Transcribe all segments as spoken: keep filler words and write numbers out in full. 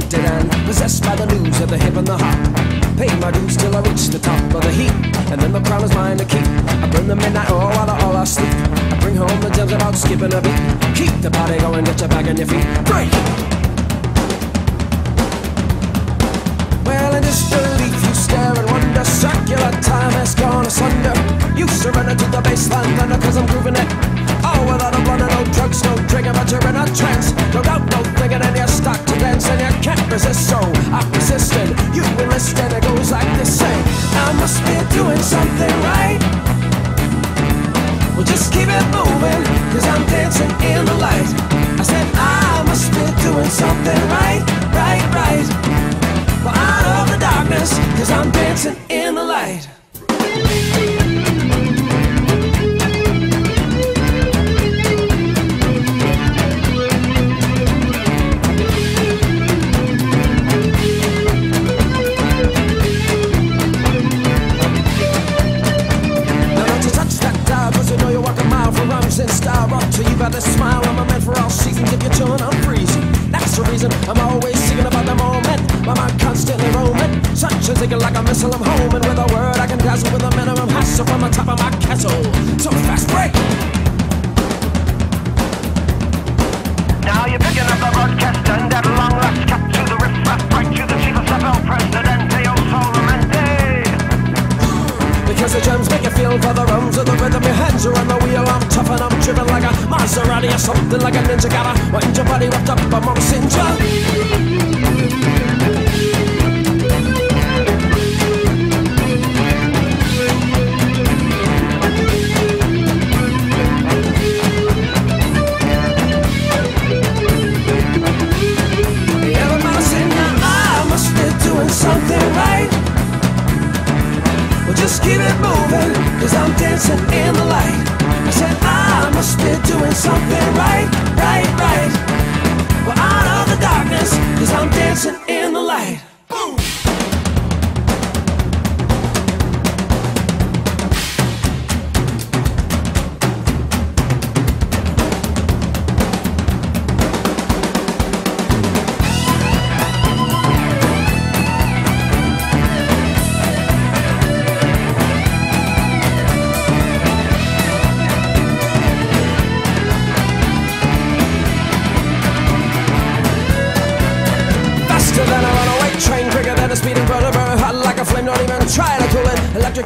haunted and possessed by the news of the hip and the hop. Pay my dues till I reach the top of the heap, and then the crown is mine to keep. I burn the midnight oil while I all I sleep. I bring home the gems about skipping a beat. Keep the body going, get your back and your feet. Break! Well, in disbelief you stare and wonder, circular time has gone asunder. You surrender to the baseline thunder, cause I'm grooving it. Oh, well, I don't wanna no drugs, no drinking, but you're in a trance. No doubt, no thinking, and you're stuck to dance, and you can't resist, so I persisted. You enlisted, and it goes like this, saying, I must be doing something right. Well, just keep it moving, cause I'm dancing in the light. I said, I must be doing something right, right, right. Well, out of the darkness, cause I'm dancing in the light. The smile I'm a man for all seasons. If you're chillin', I'm freezing. That's the reason I'm always singing about the moment. My mind constantly roaming, such as thinking like a missile. I'm home, and with a word I can dazzle with a minimum hassle from the top of my castle. So fast break. Now you're picking up the broadcast, and at long last cut to the riff-raff, right to the chief of staff, El Presidente, O Solamente. Because the gems make you feel for the rhymes of the rhythm. Your hands are on the wheel, I'm tough and I'm driven like a Maserati or something like a ninja. Gotta wind your body wrapped up, I'm on a singer. Everybody sing now, I must be doing something right. Well, just keep it moving, cause I'm dancing in the light. I said, I must be doing something right, right, right. Well, out of the darkness, cause I'm dancing in the light. Boom!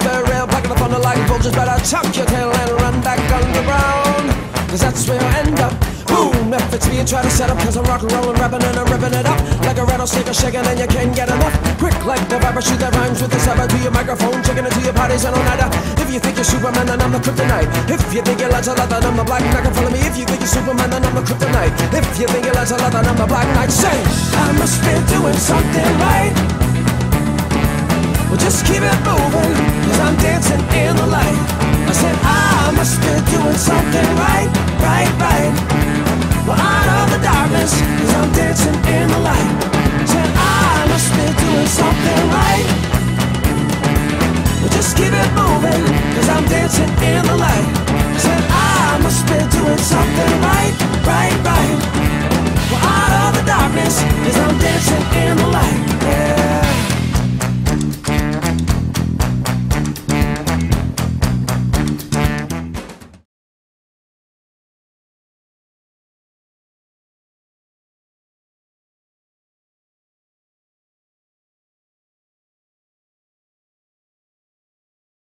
The rail, back of the thunder like vultures, better tuck your tail and run back underground, cause that's where you'll end up. Boom, if it's me you try to set up, cause I'm rock and rollin', rappin' and I'm rippin' it up. Like a rattlesnake, a shakin' and you can't get enough. Quick like the viper, shoot that rhymes with the saber to your microphone, checkin' it to your parties and all-nighter. If you think you're Superman, then I'm the kryptonite. If you think your lights are light, then I'm the black knight. Come follow me, if you think you're Superman, then I'm the kryptonite. If you think your lights are light, then I'm the black knight. Say, I must be doing something right. Well, just keep it moving, cause I'm dancing in the light. I said, I must be doing something right, right, right. Well, out of the darkness, cause I'm dancing in the light. I said, I must be doing something right. Well, just keep it moving, cause I'm dancing in the light. I said, I must be doing something right, right, right. Well, out of the darkness, cause